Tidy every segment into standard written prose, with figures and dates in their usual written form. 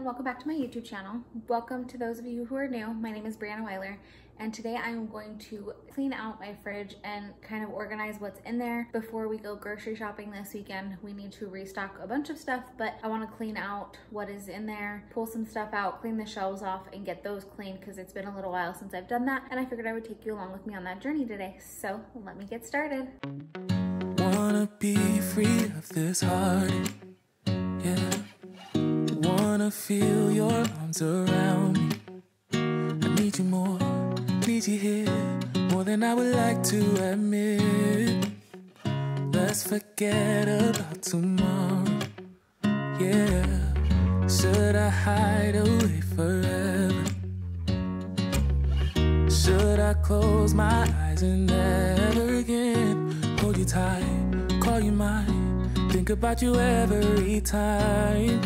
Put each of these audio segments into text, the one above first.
and welcome back to my YouTube channel. Welcome to those of you who are new. My name is Brianna Weiler, and today I am going to clean out my fridge and kind of organize what's in there. Before we go grocery shopping this weekend, we need to restock a bunch of stuff, but I want to clean out what is in there, pull some stuff out, clean the shelves off, and get those clean because it's been a little while since I've done that, and I figured I would take you along with me on that journey today. So let me get started. Wanna be free of this heart. Yeah. Wanna feel your arms around me. I need you more, need you here, more than I would like to admit. Let's forget about tomorrow, yeah. Should I hide away forever? Should I close my eyes and never again hold you tight, call you mine, think about you every time?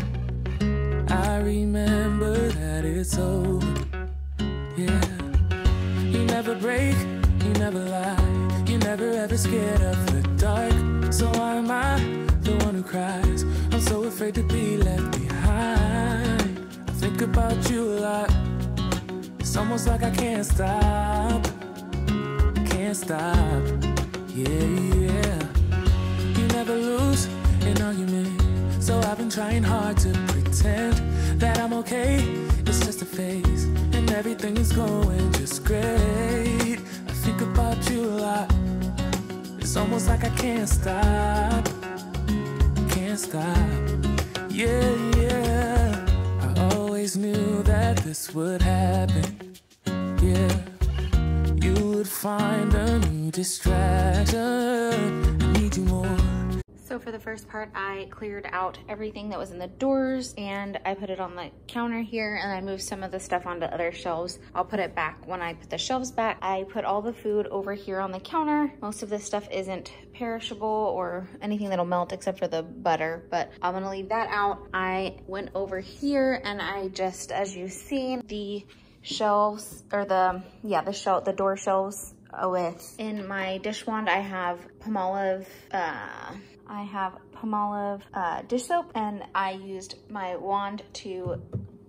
I remember that it's over, yeah. You never break, you never lie, you're never ever scared of the dark. So why am I the one who cries? I'm so afraid to be left behind. I think about you a lot, it's almost like I can't stop. Can't stop, yeah, yeah. You never lose an argument, so I've been trying hard to pretend that I'm okay. It's just a phase, and everything is going just great. I think about you a lot, it's almost like I can't stop. Can't stop, yeah, yeah. I always knew that this would happen, yeah. You would find a new distraction, I need you more. So for the first part, I cleared out everything that was in the drawers and I put it on the counter here, and I moved some of the stuff onto other shelves. I'll put it back when I put the shelves back. I put all the food over here on the counter. Most of this stuff isn't perishable or anything that'll melt except for the butter, but I'm gonna leave that out. I went over here and I just, as you've seen, the shelves, or the door shelves with. In my dish wand, I have Palmolive, dish soap, and I used my wand to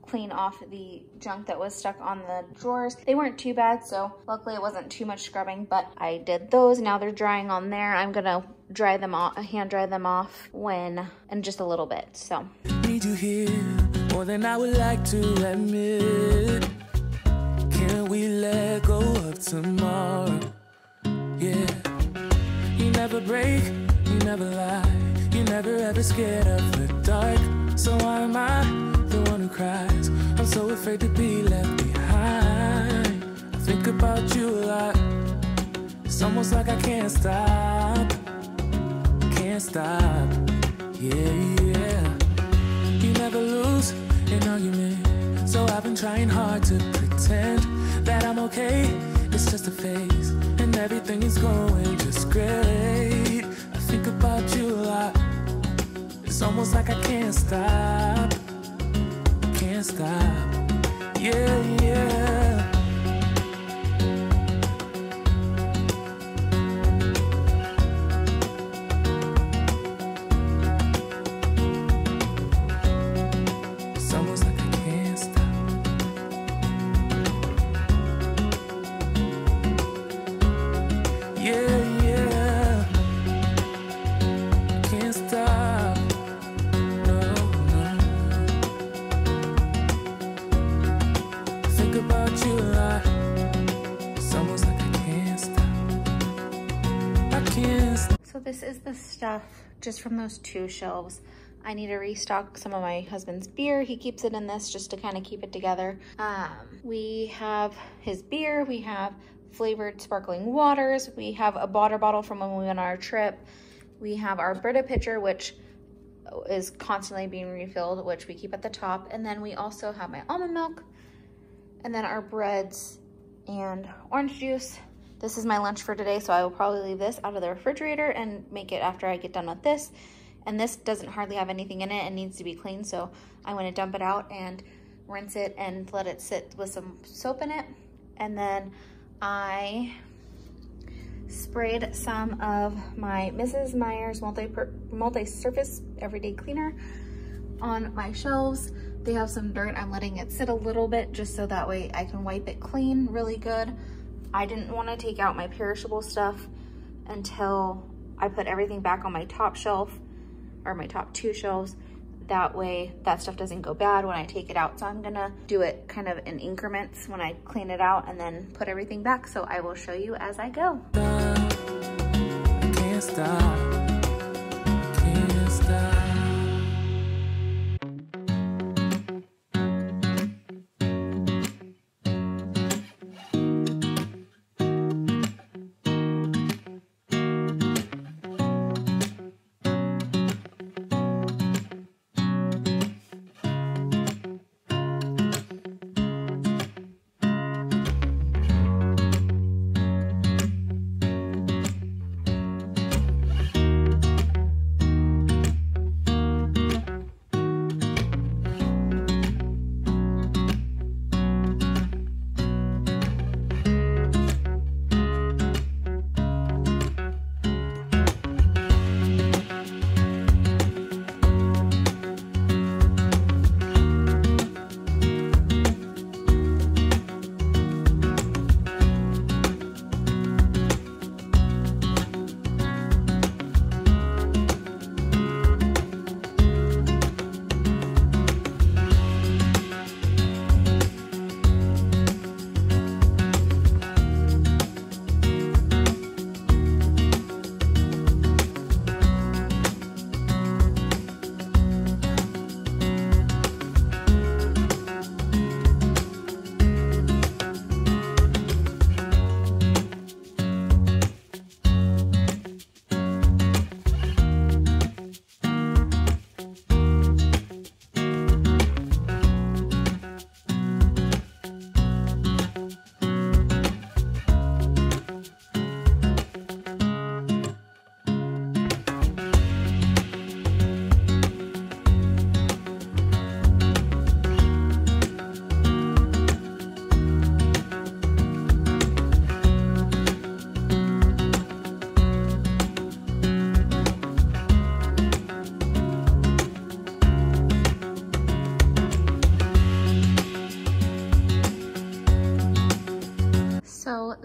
clean off the junk that was stuck on the drawers. They weren't too bad, so luckily it wasn't too much scrubbing, but I did those. Now they're drying on there. I'm gonna dry them off, hand dry them off in just a little bit, so. Need you here more than I would like to admit. Can we let go of tomorrow? Yeah. You never break, you never lie, you're never ever scared of the dark. So why am I the one who cries? I'm so afraid to be left behind. I think about you a lot, it's almost like I can't stop. Can't stop, yeah, yeah. You never lose an argument, so I've been trying hard to pretend that I'm okay. It's just a phase, and everything is going just great. I think about you a lot, it's almost like I can't stop. Can't stop, yeah, yeah. So this is the stuff just from those two shelves. I need to restock some of my husband's beer. He keeps it in this just to kind of keep it together. We have his beer, we have flavored sparkling waters, we have a water bottle from when we went on our trip, we have our Brita pitcher, which is constantly being refilled, which we keep at the top, and then we also have my almond milk, and then our breads and orange juice. This is my lunch for today, so I will probably leave this out of the refrigerator and make it after I get done with this. And this doesn't hardly have anything in it and needs to be cleaned, so I'm going to dump it out and rinse it and let it sit with some soap in it. And then I sprayed some of my Mrs. Meyer's multi-surface everyday cleaner on my shelves. They have some dirt. I'm letting it sit a little bit just so that way I can wipe it clean really good. I didn't want to take out my perishable stuff until I put everything back on my top shelf, or my top two shelves. That way that stuff doesn't go bad when I take it out. So I'm gonna do it kind of in increments when I clean it out and then put everything back. So I will show you as I go. Can't stop. Can't stop.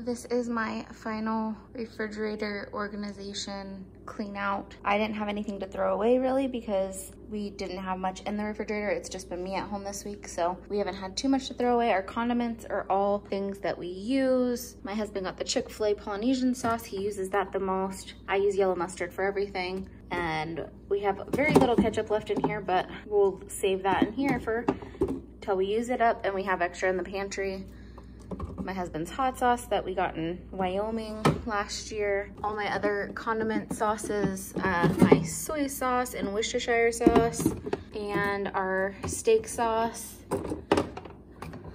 This is my final refrigerator organization clean out. I didn't have anything to throw away really because we didn't have much in the refrigerator. It's just been me at home this week, so we haven't had too much to throw away. Our condiments are all things that we use. My husband got the Chick-fil-A Polynesian sauce. He uses that the most. I use yellow mustard for everything. And we have very little ketchup left in here, but we'll save that in here for till we use it up, and we have extra in the pantry. My husband's hot sauce that we got in Wyoming last year, all my other condiment sauces, my soy sauce and Worcestershire sauce, and our steak sauce,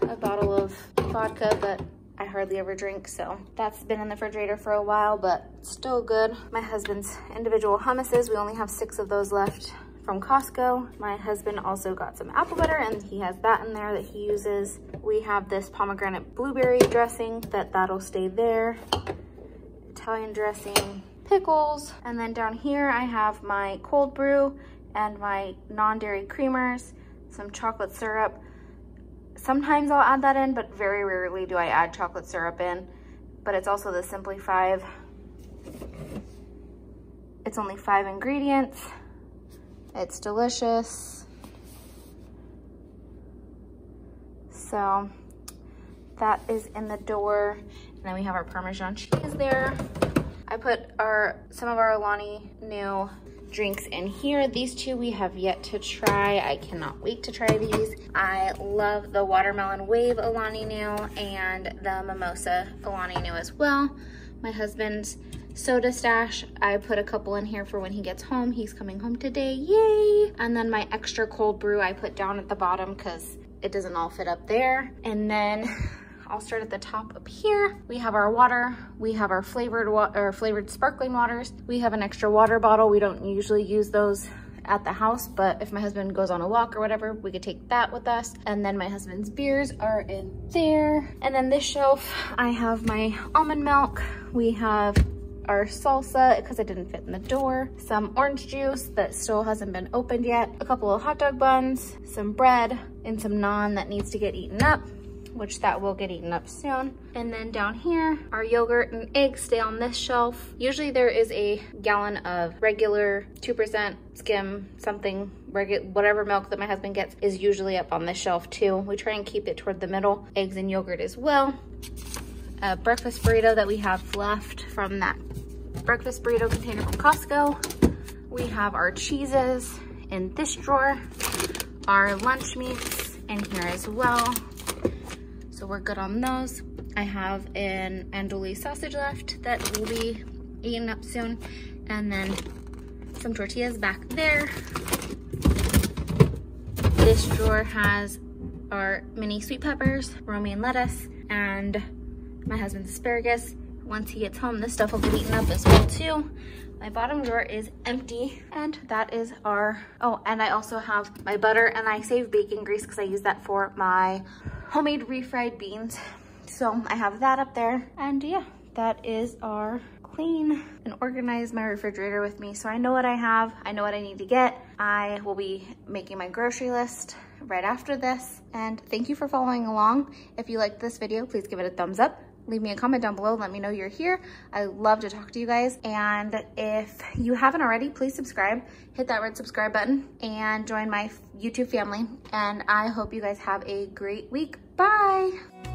a bottle of vodka that I hardly ever drink, so that's been in the refrigerator for a while, but still good. My husband's individual hummuses, we only have 6 of those left from Costco. My husband also got some apple butter and he has that in there that he uses. We have this pomegranate blueberry dressing that'll stay there. Italian dressing, pickles. And then down here I have my cold brew and my non-dairy creamers, some chocolate syrup. Sometimes I'll add that in, but very rarely do I add chocolate syrup in, but it's also the Simply 5. It's only 5 ingredients. It's delicious. So that is in the door. And then we have our Parmesan cheese there. I put some of our Alani Nu drinks in here. These two we have yet to try. I cannot wait to try these. I love the watermelon wave Alani Nu and the mimosa Alani Nu as well. My husband's soda stash, I put a couple in here for when he gets home. He's coming home today, yay! And then my extra cold brew I put down at the bottom because it doesn't all fit up there. And then I'll start at the top up here. We have our water, we have our flavored sparkling waters. We have an extra water bottle. We don't usually use those at the house, but if my husband goes on a walk or whatever, we could take that with us. And then my husband's beers are in there. And then this shelf, I have my almond milk. We have our salsa because it didn't fit in the door, some orange juice that still hasn't been opened yet, a couple of hot dog buns, some bread, and some naan that needs to get eaten up, which that will get eaten up soon. And then down here, our yogurt and eggs stay on this shelf. Usually there is a gallon of regular 2% skim something, whatever milk that my husband gets is usually up on this shelf too. We try and keep it toward the middle. Eggs and yogurt as well. A breakfast burrito that we have left from that breakfast burrito container from Costco. We have our cheeses in this drawer, our lunch meats in here as well. So we're good on those. I have an andouille sausage left that will be eaten up soon. And then some tortillas back there. This drawer has our mini sweet peppers, romaine lettuce, and my husband's asparagus. Once he gets home, this stuff will get eaten up as well too. My bottom drawer is empty, and that is our, oh, and I also have my butter, and I save bacon grease because I use that for my homemade refried beans. So I have that up there, and yeah, that is our clean and organize my refrigerator with me. So I know what I have, I know what I need to get. I will be making my grocery list right after this, and thank you for following along. If you liked this video, please give it a thumbs up. Leave me a comment down below. Let me know you're here. I love to talk to you guys. And if you haven't already, please subscribe. Hit that red subscribe button and join my YouTube family. And I hope you guys have a great week. Bye.